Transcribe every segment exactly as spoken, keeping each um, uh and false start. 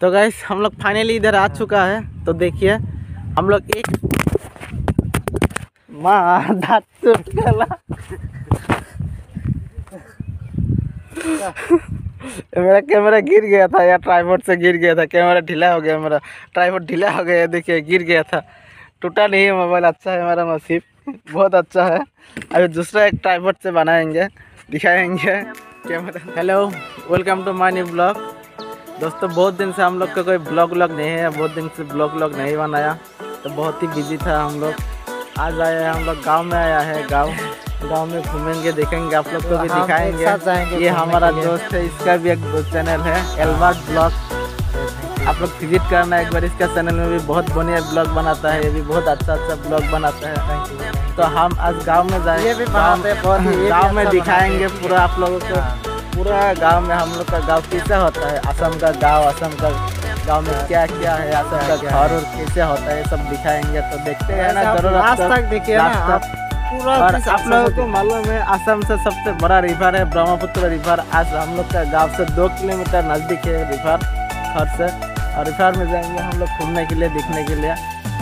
तो गाइस हम लोग फाइनली इधर आ चुका है। तो देखिए हम लोग एक माँ दांत टूट गया। मेरा कैमरा गिर गया था यार, ट्राइपॉड से गिर गया था। कैमरा ढीला हो गया, मेरा ट्राइपॉड ढीला हो गया, देखिए गिर गया था। टूटा नहीं है मोबाइल, अच्छा है हमारा नसीब, बहुत अच्छा है। अभी दूसरा एक ट्राइपॉड से बनाएंगे, दिखाएंगे camera. Hello, welcome to my new blog. दोस्तों बहुत दिन से हम लोग का कोई ब्लॉग व्लॉग नहीं है, बहुत दिन से ब्लॉग व्लॉग नहीं बनाया, तो बहुत ही बिजी था हम लोग। आज आए हैं हम लोग, गाँव में आया है। गाँव गाँव में घूमेंगे, देखेंगे, आप लोग को भी दिखाएंगे। ये हमारा दोस्त है, इसका भी एक चैनल है एलबाज ब्लॉग, आप लोग विजिट करना एक बार। इसका चैनल में भी बहुत बढ़िया ब्लॉग बनाता है, ये भी बहुत अच्छा अच्छा ब्लॉग बनाता है। तो हम आज गांव में जाएंगे, गांव में दिखाएंगे पूरा आप लोगों को, पूरा गांव में हम लोग का गांव कैसा होता है, असम का गांव, असम का गांव में क्या क्या है, असम का घर और कैसे होता है, सब दिखाएंगे। तो देखते हैं ना, जरूर आज तक देखिए। और आप लोगों को मालूम है असम से सबसे बड़ा रिवर है ब्रह्मपुत्र रिवर। आज हम लोग का गाँव से दो किलोमीटर नजदीक है रिवर घर से, और रिवर में जाएंगे हम लोग घूमने के लिए, देखने के लिए।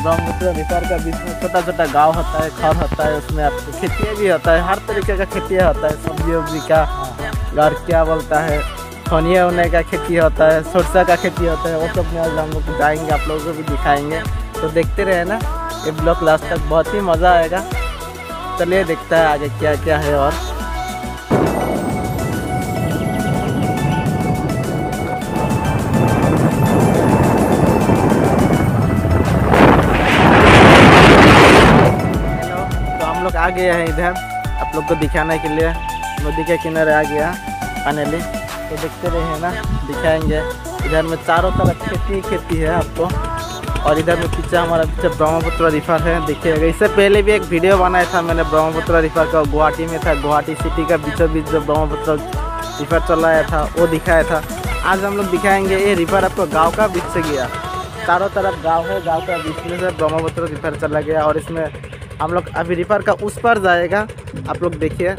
ब्रह्मपुत्र रिवर का बीच में छोटा छोटा गांव होता है, घर होता है, उसमें आपको खेती भी होता है, हर तरीके का खेती होता है, सब्जी उब्जी का, और क्या बोलता है धनिए होने का खेती होता है, सरसा का खेती होता है, वो सब में हम लोग जाएंगे, आप लोगों को भी दिखाएंगे। तो देखते रहे ना ये ब्लॉग लास्ट तक, बहुत ही मज़ा आएगा। चलिए देखता है आगे क्या क्या है। और आ गया है इधर आप लोग को दिखाने के लिए, नदी के किनारे आ गया फाइनली। तो देखते रहे ना, दिखाएंगे। इधर में चारों तरफ खेती खेती है आपको, और इधर में पीछे हमारा पीछे ब्रह्मपुत्र रिवर है, देखिएगा। इससे पहले भी एक वीडियो बनाया था मैंने ब्रह्मपुत्र रिवर का, गुवाहाटी में था, गुवाहाटी सिटी का बीचों बीच जो ब्रह्मपुत्र रिवर चलाया था वो दिखाया था। आज हम लोग दिखाएँगे ये रिवर आपको गाँव का बीच से गया, चारों तरफ गाँव है, गाँव का बीच में से ब्रह्मपुत्र रिवर चला गया, और इसमें हम लोग अभी रिवर का उस पर जाएगा, आप लोग देखिए।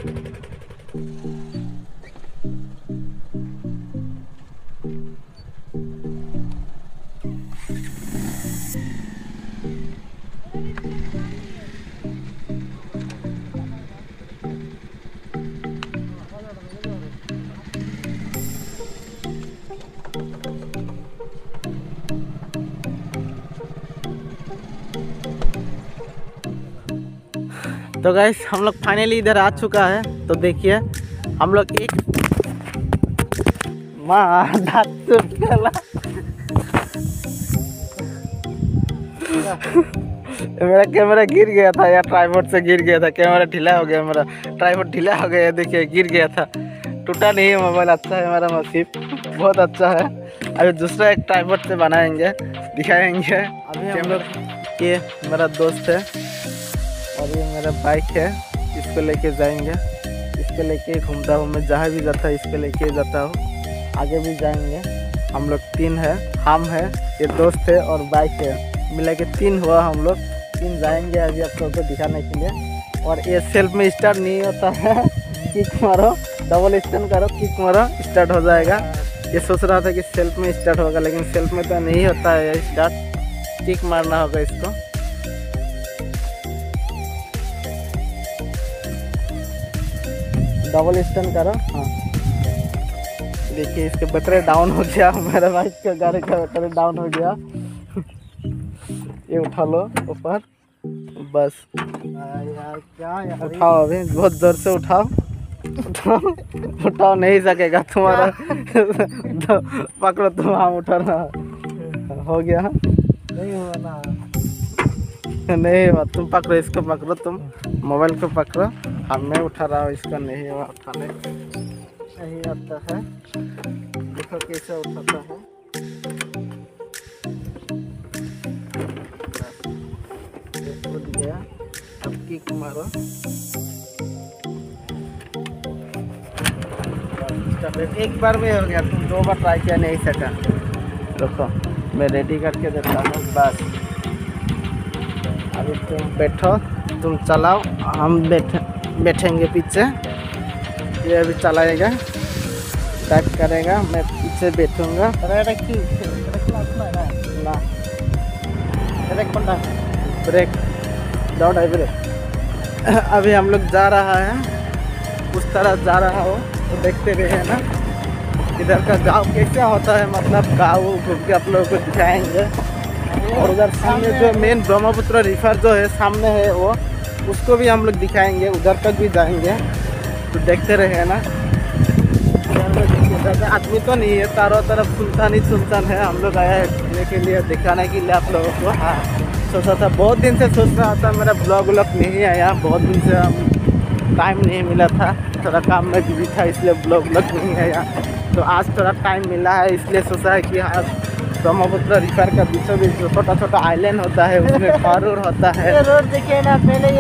तो गाइस हम लोग फाइनली इधर आ चुका है। तो देखिए हम लोग एक माँ दांत टूट गया। मेरा कैमरा गिर गया था यार, ट्राइपॉड से गिर गया था। कैमरा ढीला हो गया, मेरा ट्राइपॉड ढीला हो गया, देखिए गिर गया था। टूटा नहीं है मोबाइल, अच्छा है हमारा नसीब, बहुत अच्छा है। अभी दूसरा एक ट्राइपॉड से बनाएंगे, दिखाएंगे। अभी हम लोग, ये मेरा दोस्त है और ये मेरा बाइक है, इसको लेके जाएंगे। इसको लेके घूमता हूँ मैं, जहाँ भी जाता हूँ इसको लेके जाता हूँ। आगे भी जाएंगे हम लोग, तीन है, हम है, ये दोस्त है और बाइक है, मिला के तीन हुआ हम लोग। तीन जाएंगे अभी आप सबको दिखाने के लिए। और ये सेल्फ में स्टार्ट नहीं होता है, किक मारो, डबल स्टैंड करो, किक मारो, स्टार्ट हो जाएगा। ये सोच रहा था कि सेल्फ में स्टार्ट होगा, लेकिन सेल्फ में तो नहीं होता है स्टार्ट, किक मारना होगा इसको। डबल स्टैंड करो, हाँ देखिए इसके बैटरी डाउन हो गया, मेरा बाइक का गाड़ी का बैटरी डाउन हो गया। ये उठा लो ऊपर, बस यार क्या यार, उठाओ अभी, बहुत जोर से उठाओ उठाओ उठाओ नहीं सकेगा तुम्हारा, तो पकड़ो तुम, हम उठाना हो गया, नहीं हुआ ना, नहीं हुआ, तुम पकड़ो इसको, पकड़ो तुम मोबाइल को, पकड़ो, हमें उठा रहा हूँ इसका, नहीं उठाने नहीं आता है, देखो कैसे उठाता है। उठ गया, अब किक मारो, एक बार में हो गया, तुम दो बार ट्राई किया नहीं सका। रुको मैं रेडी करके देता हूँ, बस अभी तुम बैठो, तुम चलाओ, हम बैठे बैठेंगे पीछे। ये अभी चलाएगा, टाइप करेगा, मैं से बेचूंगा। ब्रेक डाउन है ब्रेक। अभी हम लोग जा रहा है, उस तरह जा रहा हो तो देखते रहे ना इधर का गांव कैसा होता है, मतलब गाँव घूम के आप लोगों को दिखाएंगे। और उधर सामने जो मेन ब्रह्मपुत्र रिवर जो है सामने है वो, उसको भी हम लोग दिखाएंगे, उधर तक भी जाएंगे, तो देखते रहे ना। आदमी तो नहीं है, चारों तरफ सुनसान ही सुनसान है। हम लोग आया है घूमने के लिए, दिखाने के लिए आप लोगों को। हाँ, सोचा था, बहुत दिन से सोच रहा था, मेरा ब्लॉग व्लॉग नहीं आया, बहुत दिन से हम टाइम नहीं मिला था, थोड़ा काम में बिजी था, इसलिए ब्लॉग व्लॉग नहीं आया। तो आज थोड़ा टाइम मिला है, इसलिए सोचा है कि आज ब्रह्मपुत्र रिवर का बीचों बीच छोटा छोटा आइलैंड होता है, उसमें फारूर होता है,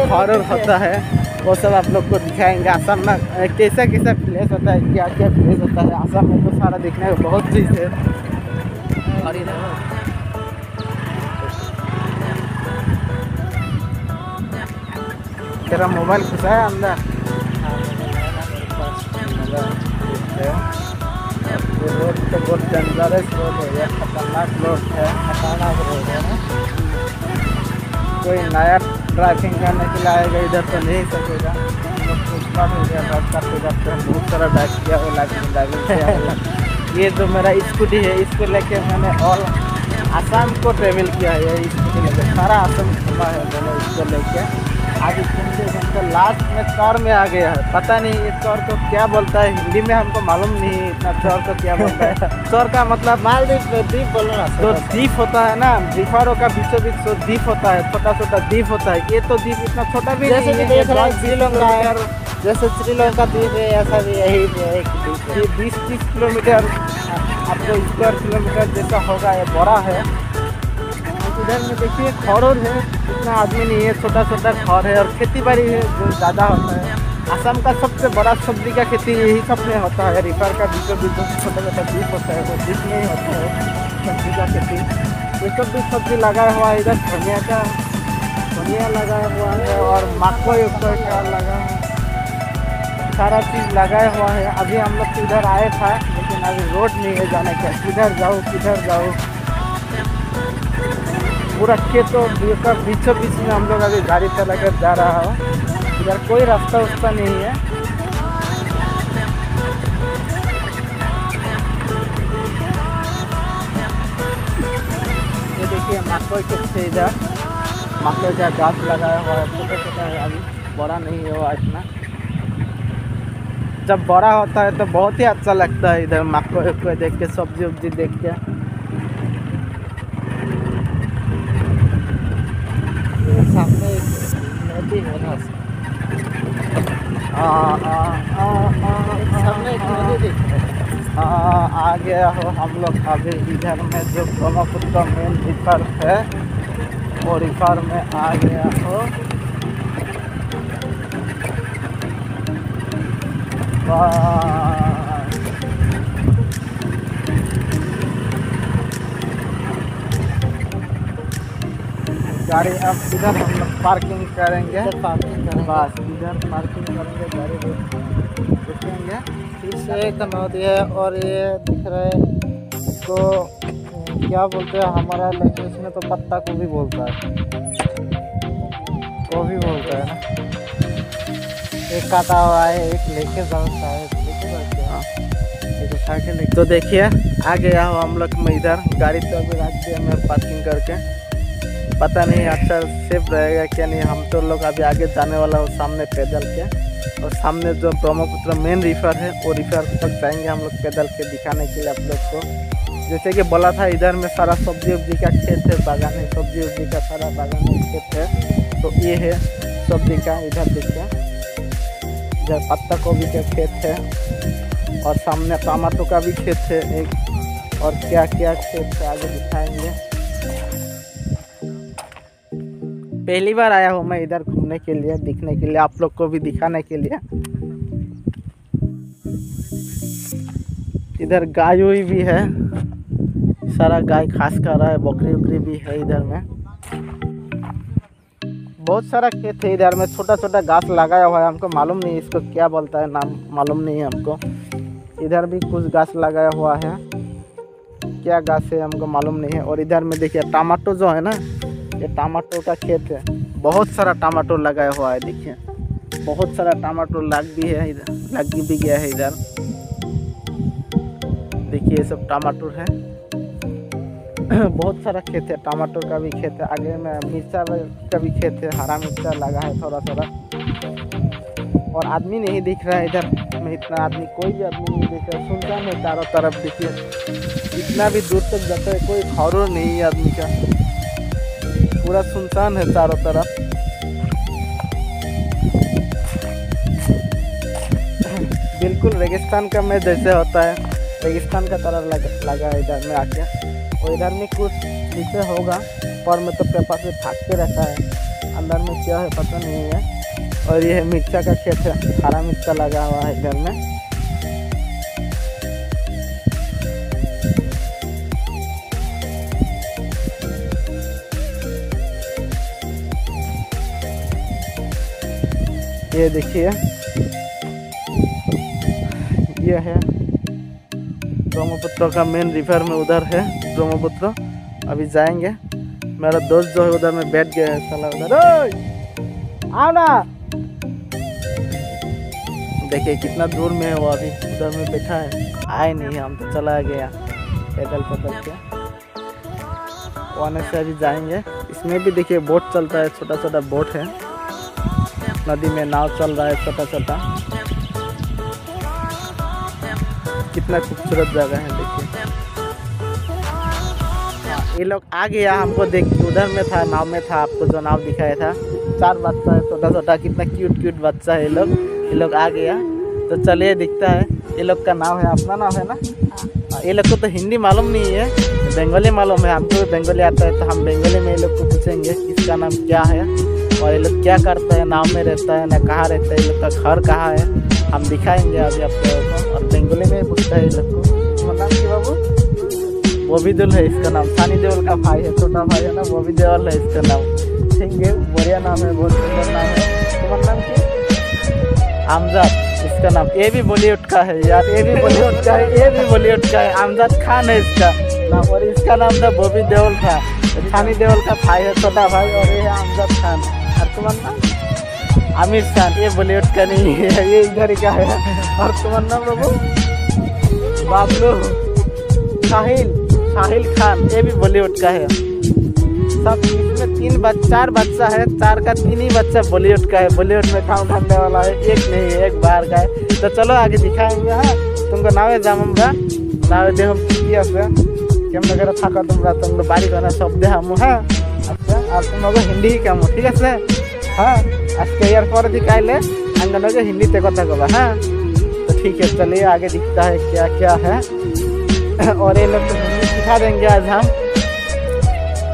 फारूर होता है, वो सब आप लोग को दिखाएंगे। आसाम में कैसा कैसा प्लेस होता है, क्या क्या प्लेस होता है आसाम में, तो सारा देखने को बहुत चीज़ है। और तेरा मोबाइल घुसा है अंदर। रोड तो बहुत डेंजरस रोड हो गया, खतरनाक रोड है, खतरनाक रोड है ना, कोई नया ड्राइविंग करने के लिए आएगा इधर तो नहीं सकेगा। फुटपाथ हो गया, रोड करते करते हम बहुत सारा ड्राइव किया, वो लाइफ में ड्राइविंग किया। ये जो मेरा स्कूटी है, इसको लेके मैंने ऑल आसाम को ट्रेवल किया है, स्कूटी लेके सारा आसाम घूमा है मैंने इसको लेके। आज घूमते घूमते लास्ट में चौर में आ गया है, पता नहीं ये चौर को क्या बोलता है हिंदी में, हमको मालूम नहीं इतना चौर को क्या बोलता है। चौर का मतलब मालदीप द्वीप बोलना, तो द्वीप होता है ना, द्वीपारों का बीचों बीच जो द्वीप होता है, छोटा छोटा द्वीप होता है। ये तो द्वीप इतना छोटा भी नहीं है, जैसे श्रीलंका द्वीप है ऐसा भी यही द्वीप है। बीस तीस किलोमीटर आपको स्क्वायर किलोमीटर जैसा होगा, ये बड़ा है। इधर में देखिए खौर है, इतना आदमी नहीं है, छोटा छोटा खौर है, और खेती बाड़ी है जो ज़्यादा होता है। असम का सबसे बड़ा सब्जी का खेती यही सब में होता है, रिवर का बीचों बीच छोटा छोटा द्वीप होता है, वो द्वीप में ही होता है सब्जी का खेती। ये सब भी सब्जी लगा हुआ है, इधर धनिया का धनिया लगा हुआ है, और मकई उकई का लगा है, सारा चीज़ लगाया हुआ है। अभी हम लोग इधर आए था, लेकिन अभी रोड नहीं है जाने का, किधर जाओ किधर जाओ, पूरा खेतों का बीचों बीच में हम लोग अभी गाड़ी चला कर जा रहा हो। इधर कोई रास्ता उस्ता नहीं है। ये देखिए मकई के इधर मकई का गाछ लगाया हुआ है, छोटा छोटा है, अभी बड़ा नहीं हुआ इतना। जब बड़ा होता है तो बहुत ही अच्छा लगता है, इधर मकई को देख के, सब्जी उब्जी देख के। सामने एक नदी है ना, सामने एक नदी दिख आ गया हो हम लोग अभी इधर में, जो ब्रह्मपुत्र मेन रिवर है वो रिवर में आ गया हो। गाड़ी अब इधर हम लोग पार्किंग करेंगे, पार्किंग करेंगे बस, इधर पार्किंग करेंगे गाड़ी देखेंगे। फिर से एकदम होती है, और ये दिख रहा है इसको क्या बोलते हैं, हमारा लैंग्वेज में तो पत्ता गोभी बोलता है, गोभी बोलता है ना। एक काटा हुआ है, एक लेके जाता है, लेके तो देखिए आ गया हो हम लोग में इधर। गाड़ी तो अभी रख दिया मैं पार्किंग करके, पता नहीं अच्छा सेफ रहेगा क्या नहीं। हम तो लोग अभी आगे जाने वाला हो सामने पैदल के, और सामने जो ब्रह्मपुत्र मेन रिवर है वो रिवर तक जाएंगे हम लोग पैदल के, दिखाने के लिए आप लोग को। जैसे कि बोला था इधर में सारा सब्जी उब्जी का खेत है, बागान है, सब्जी उब्जी का सारा बागान है, खेत है। तो ये है सब्जी का, इधर देखिए इधर पत्ता गोभी का खेत है, और सामने टमाटो का भी खेत है एक, और क्या क्या खेत है आगे दिखाएँगे। पहली बार आया हूँ मैं इधर घूमने के लिए, दिखने के लिए आप लोग को भी, दिखाने के लिए। इधर गाय हुई भी है, सारा गाय घास खा रहा है, बकरी उकरी भी है इधर में। बहुत सारा खेत है इधर में, छोटा छोटा घास लगाया हुआ है, हमको मालूम नहीं इसको क्या बोलता है, नाम मालूम नहीं है हमको। इधर भी कुछ घास लगाया हुआ है। क्या गाछ है हमको मालूम नहीं है। और इधर में देखिए टमाटो जो है ना, ये टमाटो का खेत है, बहुत सारा टमाटो लगाया हुआ है। देखिए बहुत सारा टमाटो लग भी है, इधर लग भी गया है। इधर देखिए सब टमाटर है, बहुत सारा खेत है, टमाटर का भी खेत है, आगे में मिर्चा का भी खेत है, हरा मिर्चा लगा है थोड़ा थोड़ा। और आदमी नहीं दिख रहा है इधर में, इतना आदमी कोई भी आदमी नहीं दिख रहा है, सुनसान है चारों तरफ। देखिए इतना भी दूर तक जाता है, कोई खौर नहीं है आदमी का, पूरा सुनसान है चारों तरफ। बिल्कुल रेगिस्तान का में जैसे होता है, रेगिस्तान का तरह लग, लगा है इधर में आके। और इधर में कुछ नीचे होगा पर मैं तो पेपर से ठाक के रहता है, अंदर में क्या है पता नहीं है। और यह मिर्चा का खेत है, हरा मिर्चा लगा हुआ है इधर में। ये देखिए ये है ब्रह्मपुत्र का मेन रिवर में, उधर है ब्रह्मपुत्र। अभी जाएंगे, मेरा दोस्त जो है उधर में बैठ गया है साला उधर। आओ ना, देखिए कितना दूर में है वो, अभी उधर में बैठा है, आए नहीं हम तो चला गया पैदल पैदल के। वहाँ से अभी जाएंगे, इसमें भी देखिए बोट चलता है, छोटा छोटा बोट है, नदी में नाव चल रहा है छोटा छोटा। कितना खूबसूरत जगह है देखिए। ये लोग आ गया हमको देख, उधर में था, नाव में था, आपको जो नाव दिखाया था, चार बच्चा है छोटा छोटा, कितना क्यूट क्यूट बच्चा है ये लोग। ये लोग आ गया तो चलिए दिखता है। ये लोग का नाव है, अपना नाव है ना। ये लोग को तो हिंदी मालूम नहीं है, बंगाली मालूम है, हमको भी बंगाली आता है, तो हम बंगाली में ये लोग को पूछेंगे इसका नाम क्या है और ये लोग क्या करता है, नाव में रहता है ना, कहाँ रहता है, ये लोग का घर कहाँ है, हम दिखाएंगे अभी आप लोगों को। और बंगाली में पूछता है लोग को, नाम क्या बाबू? वो भी देवल है इसका नाम, सानी देवल का भाई है, छोटा भाई है ना, वो भी देवल है इसका नाम। ठीक है, बढ़िया नाम है, बहुत सुंदर नाम है। तुम्हारा नाम क्या? आमजाद इसका नाम। ये भी बॉलीवुड का है यार, ये भी बॉलीवुड का है, ये भी बॉलीवुड का है। आमजाद खान है इसका नाम, और इसका नाम था बॉबी देवल था, सानी देवल का भाई है, छोटा भाई, और ये आमजाद खान। और तुम्हारा नाम? आमिर खान। ये बॉलीवुड का नहीं है, ये इधर का है। और तुम्हारा नाम बाबू? बाबलू साहिल, साहिल खान, ये भी बॉलीवुड का है। सब इसमें तीन बच्चा, चार बच्चा है, चार का तीन ही बच्चा बॉलीवुड का है, बॉलीवुड में काम करने वाला है, एक नहीं एक बाहर का है। तो चलो आगे दिखाएंगे। हाँ तुमको नावे जामूंगा, नावे दे हम ठीक है कैम वगैरह थका तुमरा, तुम बारी करना सब दे हम। हाँ अच्छा, और तुम लोग हिंदी ही कम हो, ठीक है। हाँ आज के यार पर दिखाई अंगनों के हिंदी ते कथा कबा। हाँ तो ठीक है, चलिए आगे दिखता है क्या क्या है। और ये लोग तो हिंदी सिखा देंगे आज हम,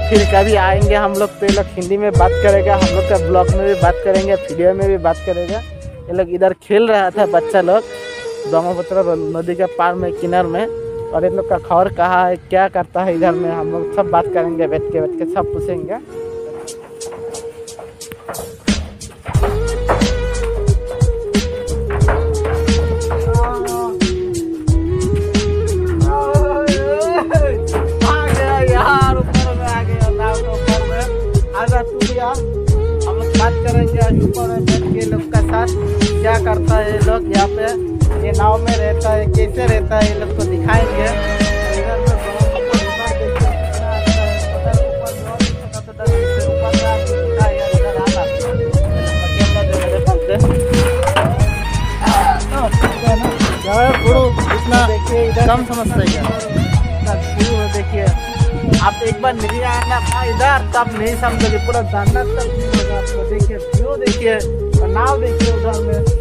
फिर कभी आएंगे हम लोग तो ये लोग हिंदी में बात करेगा, हम लोग का ब्लॉग में भी बात करेंगे, वीडियो में भी बात करेगा। ये लोग इधर खेल रहा था बच्चा लोग, ब्रह्मपुत्र नदी के पार में किनार में। और इन लोग का खबर कहाँ है, क्या करता है इधर में, हम लोग सब बात करेंगे, बैठ के बैठ के सब पूछेंगे। क्या करता है ये लोग यहाँ पे, ये नाव में रहता है, कैसे रहता है, ये लोग को दिखाएंगे। इतना कम समझते हैं देखिए, आप एक बार नहीं आना था इधर तब नहीं समझोगे, पूरा जानना तब। देखिए व्यू देखिए, नाव देखिए, उधर में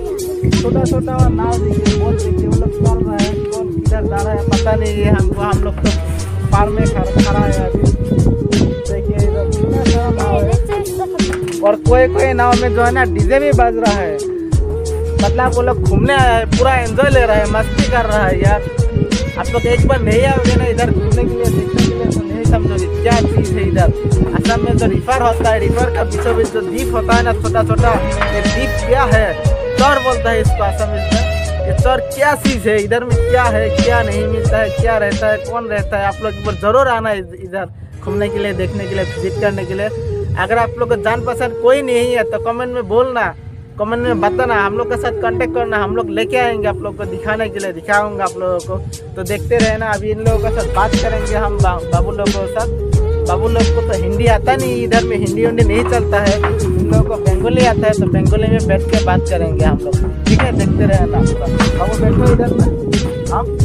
छोटा छोटा और नाव देखिए, बोल देखिए, वो लोग चल रहा है, कौन किधर जा रहा है पता नहीं है हमको। हम लोग तो पार में खड़ा है अभी, देखिए इधर कितना सारा नाव है। और कोई कोई नाव में जो है ना डीजे भी बज रहा है, मतलब वो लोग घूमने आया है, पूरा एंजॉय ले रहा है, मस्ती कर रहा है यार। आप लोग एक बार नहीं आओगे ना इधर घूमने के लिए, देखने के लिए, तो नहीं समझोगे क्या चीज़ है इधर। असम में जो रिवर होता है, रिवर का बीचों बीच जो द्वीप होता है ना छोटा छोटा, ये द्वीप क्या है, चौर बोलता है इसको असम में। कि सर क्या चीज़ है, इधर में क्या है, क्या नहीं मिलता है, क्या रहता है, कौन रहता है। आप लोग एक बार ज़रूर आना इधर घूमने के लिए, देखने के लिए, विजिट करने के लिए। अगर आप लोग का जान पहचान कोई नहीं है तो कमेंट में बोलना, कमेंट में बताना, हम लोग के साथ कांटेक्ट करना, हम लोग लेके आएंगे आप लोग को दिखाने के लिए, दिखाऊंगा आप लोगों को। तो देखते रहना, अभी इन लोगों के साथ बात करेंगे हम, बाबू लोगों के साथ। बाबू लोग को तो हिंदी आता नहीं, इधर में हिंदी उन्दी नहीं चलता है, इन लोगों को बंगाली आता है, तो बंगाली में बैठ के बात करेंगे हम लोग, ठीक है। देखते रहना आपका, बाबू बैठो इधर में आप।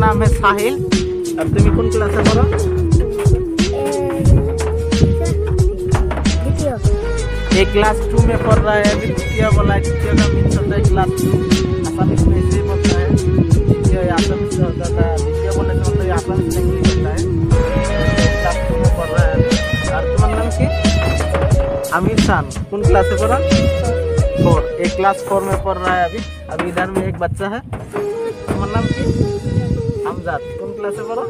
नाम है साहिल। अब तुम्हें कौन क्लास में पढ़ो? एक क्लास टू में पढ़ रहा है अभी। क्या बोला है? क्या का मीन्स होता है क्लास टू? आसामिस में इसे बोलता है। क्या आसामिस में होता है? क्या बोला है? तो आसामिस में इंग्लिश होता है। क्लास टू में पढ़ रहा है। और तुम्हारा नाम क्या? आमिर शान। कौन क्लास में पढ़ा? फोर। एक क्लास फोर में पढ़ रहा है अभी। अभी इधर में एक बच्चा है, तुम्हारा नाम क्या? हमजाद। कौन क्लास में पढ़ो?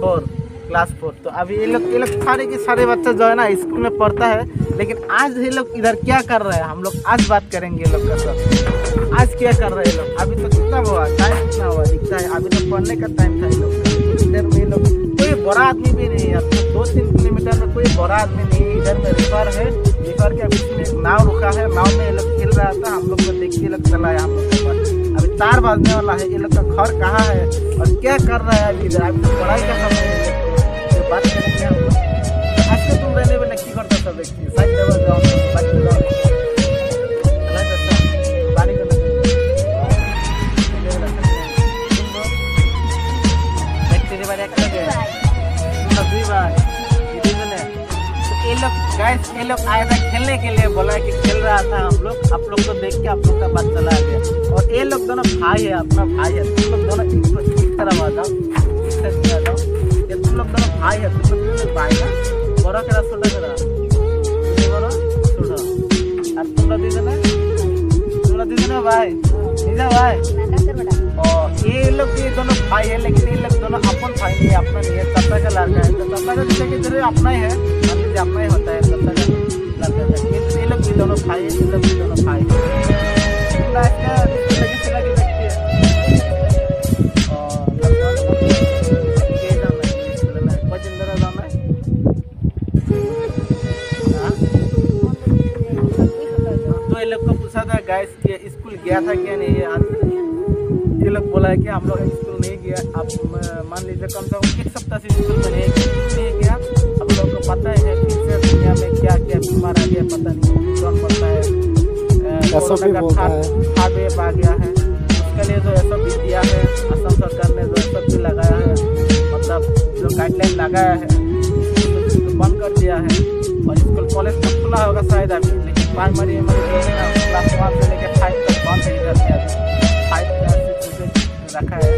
फोर। Class four. तो अभी ये लोग ये लोग सारे के सारे बच्चे जो है ना स्कूल में पढ़ता है, लेकिन आज ये लोग इधर क्या कर रहे हैं हम लोग आज बात करेंगे ये लोग का सर। आज क्या कर रहे हैं लोग? अभी तो कितना हुआ टाइम, कितना हुआ दिखता है, अभी तो पढ़ने का टाइम था ये लोग। इधर में लोग कोई बड़ा आदमी भी नहीं है, दो तीन किलोमीटर में कोई बड़ा आदमी नहीं है। इधर में रिवर है, रिवर के अभी नाव रुका है, नाव में ये लोग खेल रहा था, हम लोग को देख के लोग चलाया। हम लोग के पास अभी तार बाजने वाला है, ये लोग का घर कहाँ है और क्या कर रहा है अभी इधर। अभी पढ़ाई का समय है, ये बात करेंगे हम लोग। आज के तुम रहने में नक्की करता सब व्यक्ति साइड लेवल जाओ, बाइक जाओ, चला जाता बारी का व्यक्ति बारे कर गए सभी बार इधर है। तो ये लोग गाइस ये लोग आए थे खेलने के लिए, बोला कि खेल रहा था हम लोग, आप लोग को देख के आप लोग का बात चला गया। और ये लोग दोनों भाई है, अपना भाई है। तुम लोग दोनों इस तरह बताओ, इस तरह बताओ कि तुम लोग दोनों भाई है। तुम लोग दोनों भाई ना बड़ा करा छोटा करा, तुम बड़ा छोटा। और तुम लोग दीदी ना तुम लोग दीदी ना भाई दीदा भाई। और ये लोग ये दोनों भाई है, लेकिन ये लोग दोनों अपन भाई नहीं, अपना नहीं है। चाचा का लड़का है, तो चाचा का जैसे कि जरूर अपना ही है, अपना ही होता है चाचा का लड़का। ये लोग भी दोनों भाई है, ये लोग भी दोनों भाई है। स्कूल गया था क्या नहीं है आज? ये लोग बोला है कि हम लोग स्कूल नहीं गया। आप मान लीजिए कम से कम एक सप्ताह से स्कूल में नहीं नहीं गया। हम लोग को पता है कि दुनिया में क्या क्या बीमार आ गया, पता नहीं कौन पड़ता है, हार्ट आ गया है, उसके लिए जो ऐसा भी दिया है असम सरकार ने, जो ऐसा भी लगाया है, मतलब जो गाइडलाइन लगाया है बंद कर दिया है। और स्कूल कॉलेज तक खुला होगा शायद अभी, लेकिन प्राइमरी हमारे क्लास वन से लेकर फाइव तक बंद है इधर से। फाइव क्लास रखा है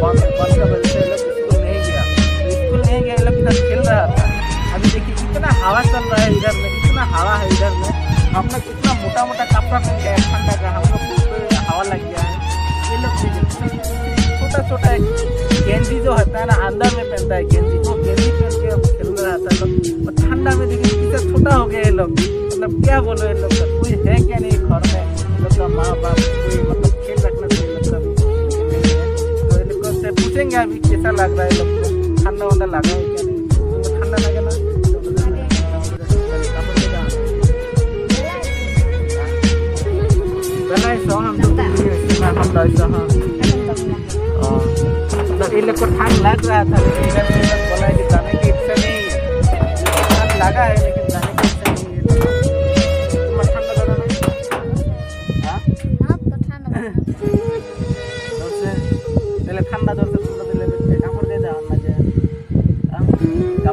बंद बंद का वजह से लोग स्कूल नहीं गया। तो स्कूल नहीं गया लोग इधर खेल रहा था। अभी देखिए कितना हवा चल रहा है इधर में, कितना हवा है इधर में। हम लोग इतना मोटा मोटा कपड़ा पहन गया है ठंडा का, हम लोग हवा लग गया है। ये लोग छोटा छोटा है गेंजी जो होता है ना अंदर में पहनता है गेंजी, वो गेंजी पहन के अब खेल रहा था लोग। और ठंडा में देखिए कितना छोटा हो गया ये लोग। मतलब क्या बोलो ये लोग, कोई है क्या नहीं घर में, लोग का माँ बाप कोई मतलब खेल रखना चाहिए मतलब। तो ये लोग से पूछेंगे अभी कैसा लग रहा है लोग को, ठंडा वंडा लगा है क्या नहीं, तुमको ठंडा लगे ना? पहला सौ हम तो ये लोग को ठंड लग रहा था, लेकिन इधर बोला है कि जाने की इच्छा नहीं है, ठंड लगा है लेकिन जाने की इच्छा नहीं है। That's it. है,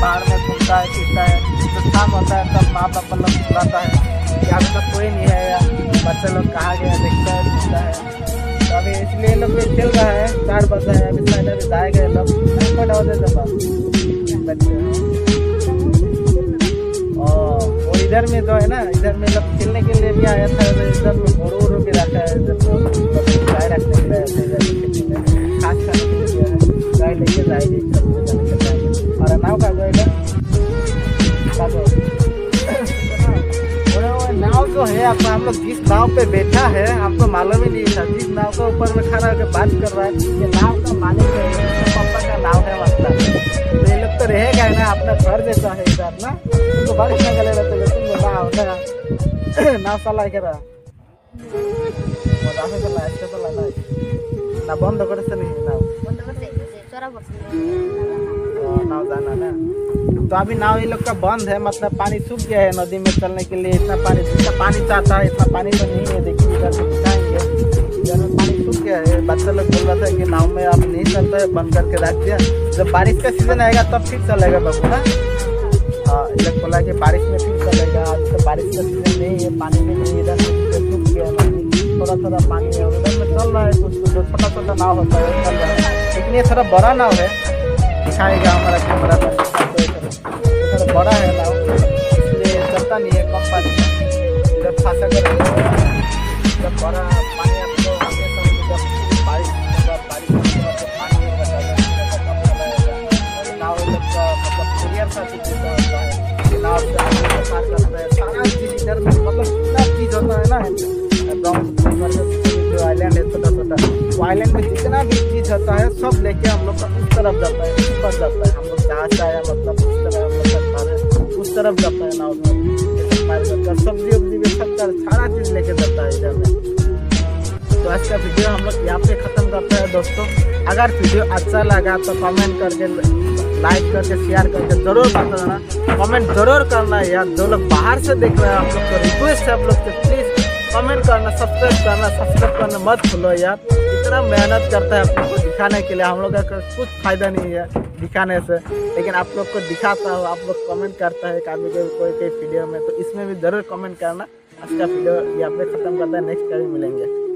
बाहर में घूमता है, फिरता है, तो शाम होता है तब माँ बाप लोग बुलाता है। यहाँ पे तो कोई नहीं है यार, बच्चे लोग कहाँ गया देखता है घूमता है। तो अभी इसलिए लोग भी खेल रहा है, चार बजे है अभी साइड अभी जाए गए लोग बड़ा हो जाए बच्चे। और वो इधर में जो है ना, इधर में लोग खेलने के लिए भी आया था, इधर में घोड़ो उड़ो भी रखा है, इधर गाय रखने के लिए खाद खाने के लिए गाय लेके जाएगी और नाव का जो है नाव जो है अपना हम लोग जिस नाव पे बैठा है आपको मालूम ही नहीं था, जिस नाव के ऊपर में खड़ा होकर बात कर रहा है ये नाव का मालिक है, पापा का नाव है वास्ता। तो ये लोग तो रहेगा ना अपना घर जैसा है इधर ना, तो बारिश में गले रहते तुम नाव चला के रहा ना बंद करते नहीं नाव बंद करते नाव जाना ना। तो अभी नाव ये लोग का बंद है, मतलब पानी सूख गया है नदी में चलने के लिए, इतना पानी इतना पानी चाहता है, इतना पानी तो नहीं है। देखिए इधर दिखाएंगे इधर में पानी सूख गया है, बच्चा लोग बोल रहा था कि नाव में आप नहीं चलता है, बंद करके रख दिया, जब बारिश का सीजन आएगा तब फिर चलेगा बाबू ना। हाँ ये लोग बोला कि बारिश में फिर चलेगा, आज तो बारिश का सीजन नहीं है, पानी भी नहीं, इधर सूख गया थोड़ा थोड़ा पानी है, उधर में चल रहा है कुछ कुछ छोटा छोटा नाव होता है चल रहा है, लेकिन ये थोड़ा बड़ा नाव है दिखाएगा हमारा कैमरा पर, तो बड़ा है नाव इसलिए चलता नहीं है कम पानी इधर फांसा कर बड़ा पानी आपको बारिश बारिश पानी नाव का मतलब क्लियर सा चीज होता है, नाव करता है सारा चीज इधर मतलब कितना चीज़ होता है ना। जो आइलैंड है छोटा छोटा, तो आइलैंड में जितना भी चीज़ होता है सब लेके हम लोग उस तरफ जाता है, उस पर जाता है हम लोग जहाँ से आया मतलब उस तरह हम लोग जाता है, उस तरफ जाता है नाव में, सब्जी उब्जी भी सब सारा चीज़ लेके जाता है इधर में। तो आज का वीडियो हम लोग यहाँ पे ख़त्म करते हैं दोस्तों। अगर वीडियो अच्छा लगा तो कमेंट करके लाइक करके शेयर करके ज़रूर बताना, कमेंट ज़रूर करना यार। जो लोग बाहर से देख रहे हैं आप लोग को रिक्वेस्ट है आप लोग से प्लीज़ कमेंट करना, सब्सक्राइब करना, सब्सक्राइब करना मत भूलो यार। इतना मेहनत करता है आप लोग को दिखाने के लिए, हम लोग का कुछ फ़ायदा नहीं है दिखाने से, लेकिन आप लोग को दिखाता हो, आप लोग कमेंट करता है कभी कभी कोई कई वीडियो में, तो इसमें भी ज़रूर कमेंट करना। आज का वीडियो यहाँ पे ख़त्म करता है, नेक्स्ट टाइम मिलेंगे।